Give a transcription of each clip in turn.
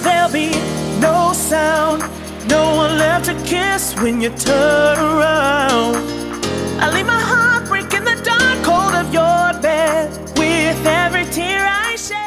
there'll be no sound, no one left to kiss when you turn around. I leave my heart break in the dark, cold of your bed, with every tear I shed.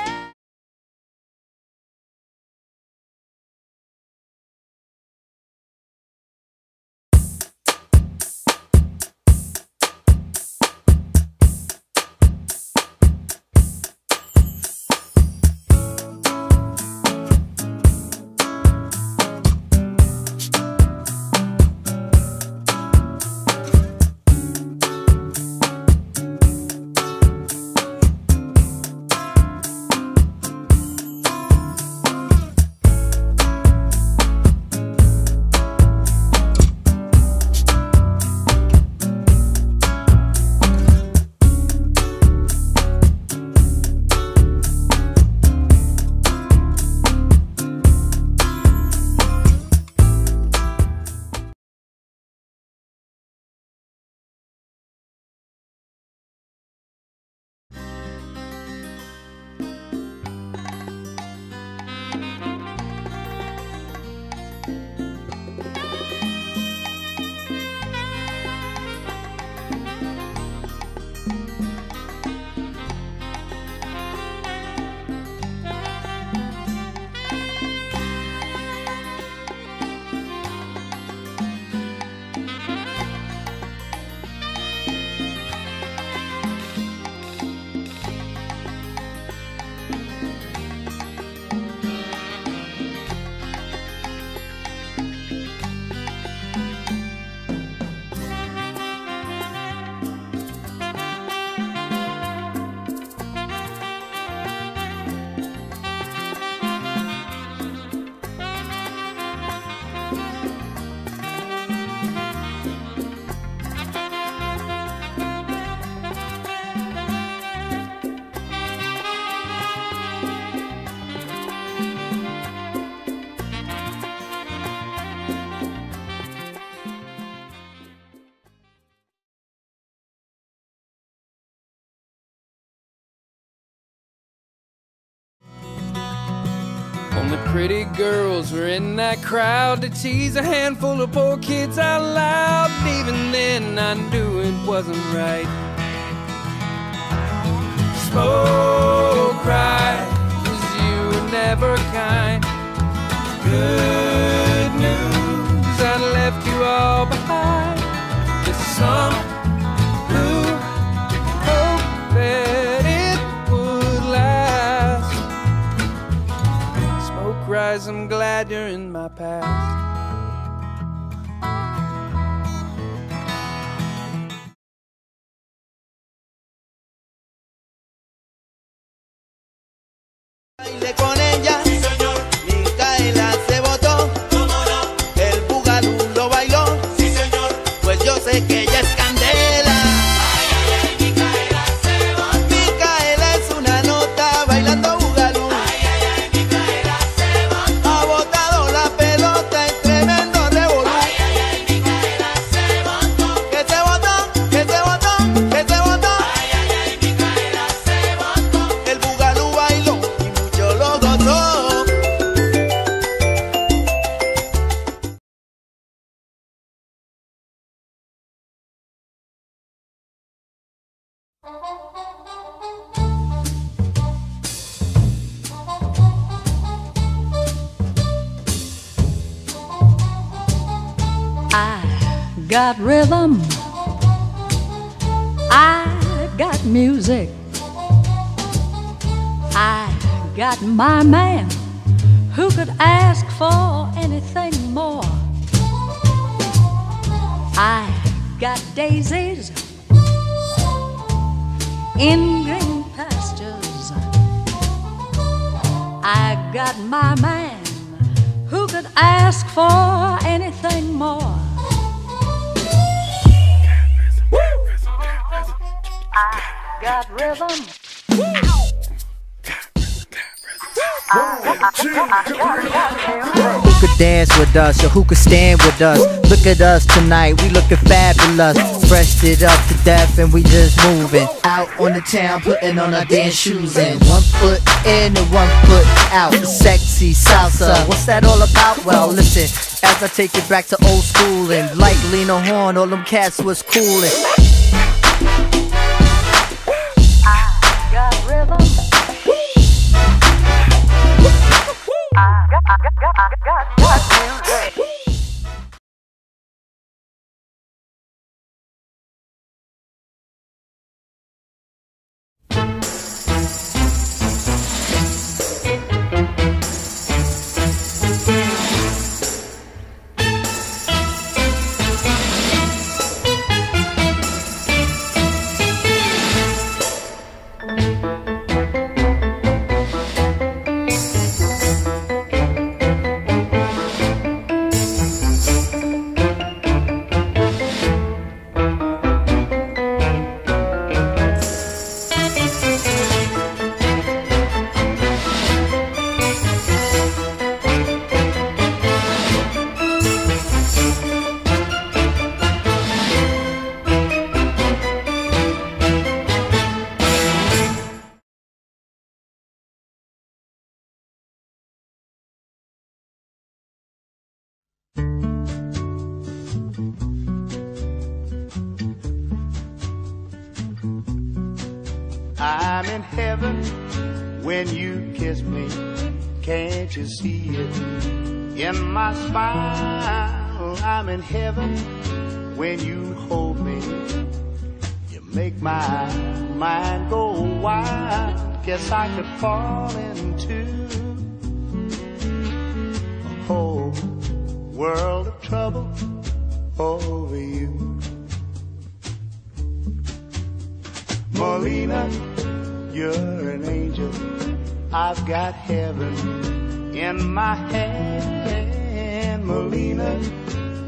Only pretty girls were in that crowd to tease a handful of poor kids out loud. Even then I knew it wasn't right. Smoke right, 'cause you were never kind. Good news, I left you all behind. There's some who hope that it would last. Smoke rise, I'm glad you're in my past. I got rhythm, I got music, I got my man, who could ask for anything more. I got daisies in green pastures, I got my man, who could ask for anything more. I got rhythm. Who could dance with us or who could stand with us? Look at us tonight, we looking fabulous. Freshed it up to death and we just moving out on the town, putting on our dance shoes and 1 foot in and 1 foot out. Sexy salsa, what's that all about? Well, listen, as I take it back to old school, and like Lena Horne, all them cats was coolin'. I'm in heaven when you kiss me. Can't you see it in my smile? I'm in heaven when you hold me. You make my mind go wild. Guess I could fall into a whole world of trouble over you. Molina, you're an angel. I've got heaven in my hand. Molina,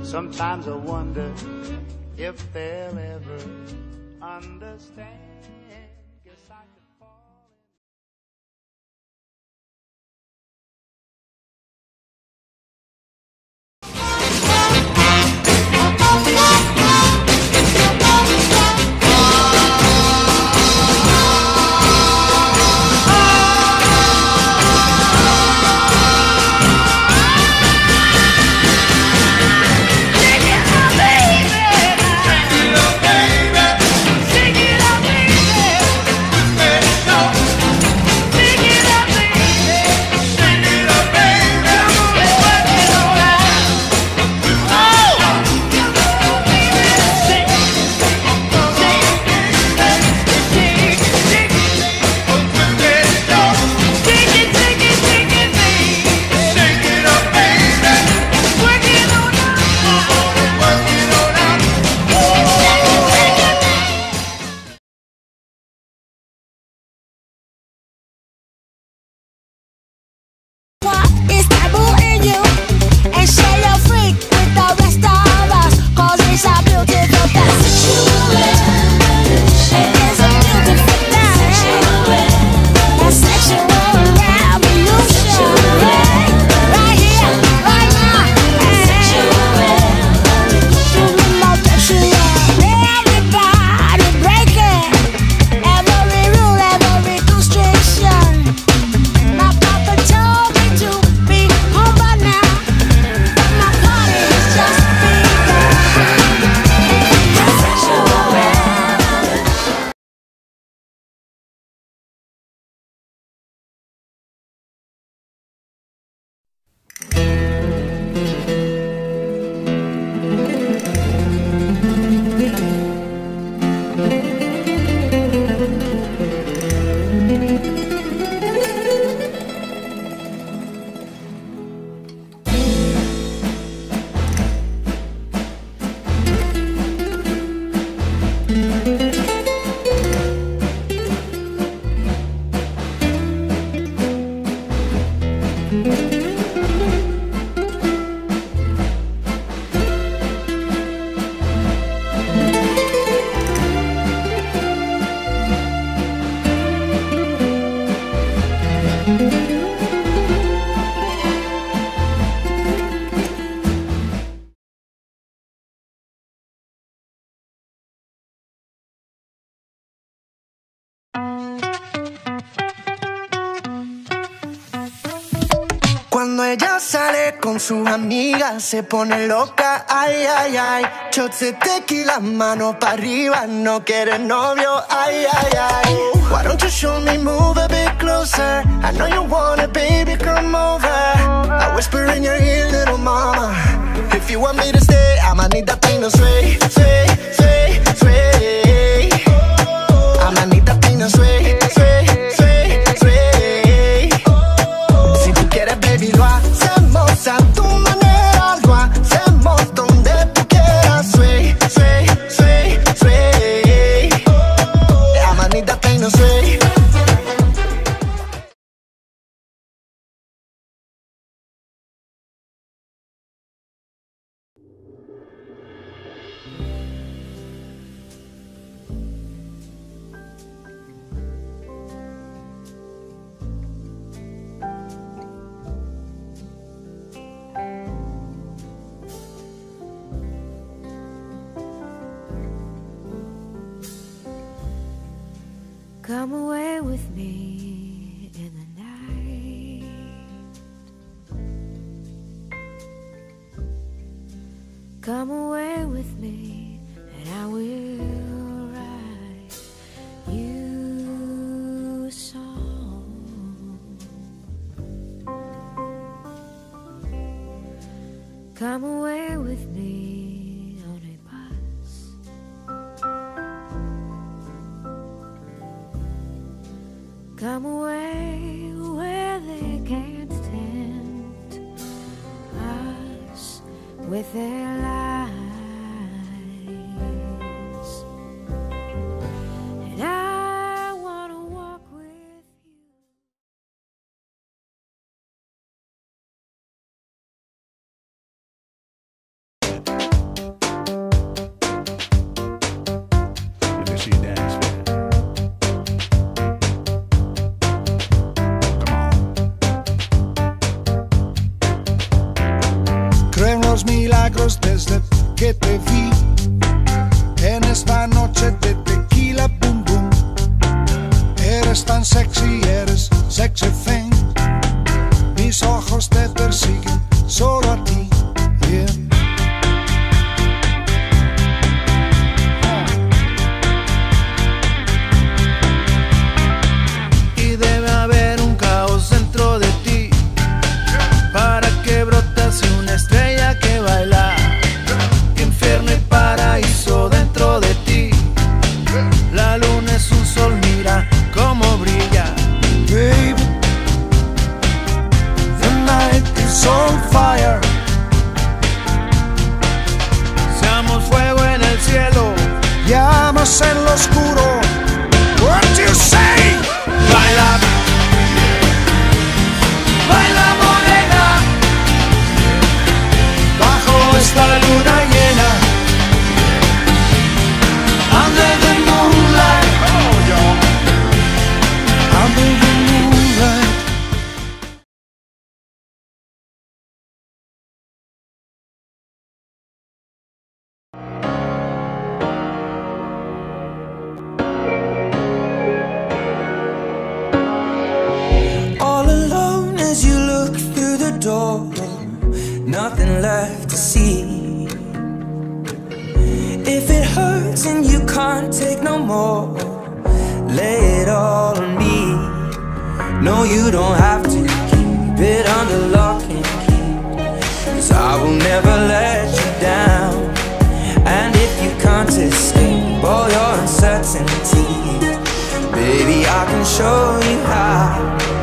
sometimes I wonder if they'll ever understand. Take it up, baby. ella sale con sus amigas, se pone loca, ay, ay, ay. Shots de tequila, mano pa' arriba, no quiere novio, ay, ay, ay. Why don't you show me, move a bit closer? I know you want it, baby, come over. I whisper in your ear, little mama, if you want me to stay, I'ma need that thing to sway, sway, sway, sway. I'ma need that thing to sway, sway, sway, sway. Si tú quieres, baby, lo hacemos a tu manera, lo hacemos donde tú quieras, sway, sway, sway, sway. I'ma need that thing to sway. Come away with me in the night. Come away with me and I will write you a song. Come away with me. Come away where they can't tempt us with their lies, and I want to walk with you. Let me see you dance. Milagros desde que te vi, en esta noche de tequila, boom boom. Eres tan sexy, eres sexy thing. Mis ojos te persiguen solo a ti, yeah. Y debe haber un caos dentro de ti para que brotase una estrella que baila, infierno y paraíso dentro de ti. La luna es un sol, mira cómo brilla. Baby, the night is on fire. Seamos fuego en el cielo, llamas en lo oscuro. What do you say? Baila, baila morena, bajo esta luna llena. Under the moonlight, oh, yeah. Under the moonlight. All alone as you look through the door, nothing left to see. If it hurts and you can't take no more, lay it all on me. No, you don't have to keep it under lock and key, 'cause I will never let you down. And if you can't escape all your uncertainty, baby, I can show you how.